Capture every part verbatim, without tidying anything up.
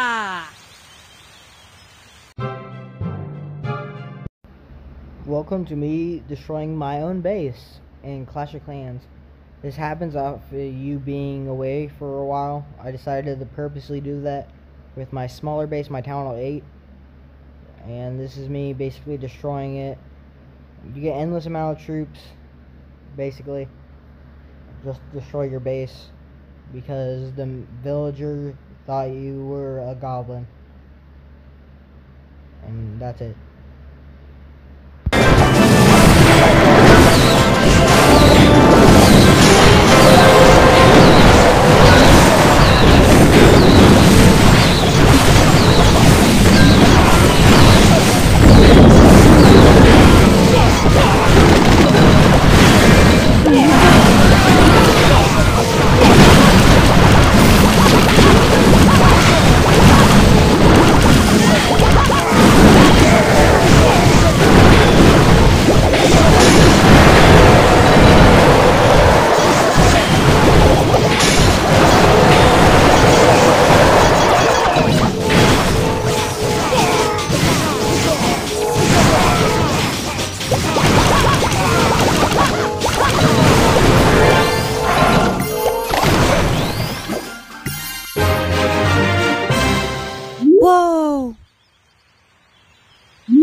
Ha! Welcome to me destroying my own base in Clash of Clans. This happens after you being away for a while. I decided to purposely do that with my smaller base, my Town Hall eight. And this is me basically destroying it. You get endless amount of troops, basically. Just destroy your base because the villager thought you were a goblin. And that's it.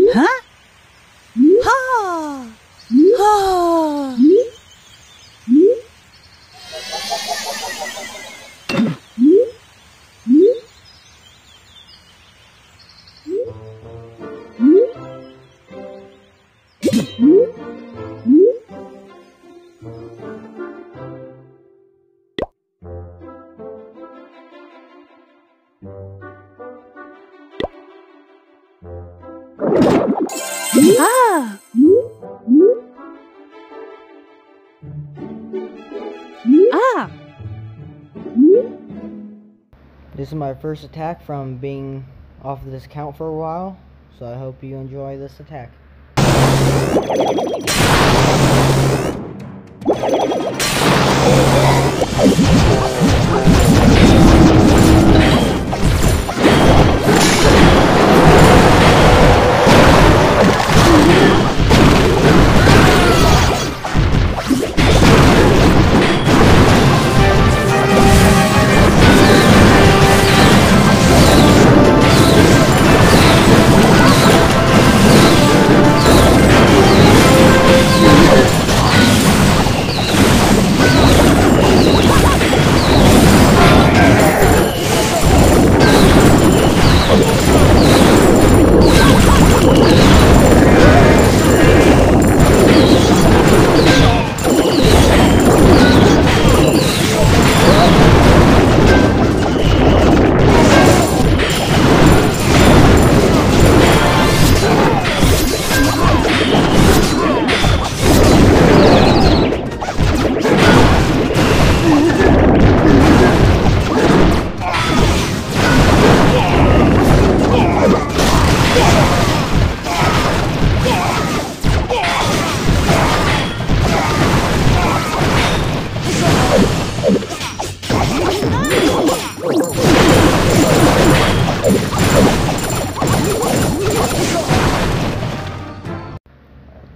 Huh? Ha! Ha! Ah! Ah! This is my first attack from being off this account for a while, so I hope you enjoy this attack.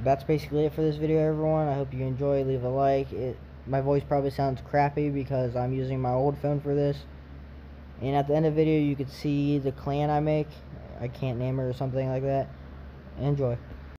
That's basically it for this video, everyone. I hope you enjoy. Leave a like. It, my voice probably sounds crappy because I'm using my old phone for this. And at the end of the video, you can see the clan I make. I can't name her or something like that. Enjoy.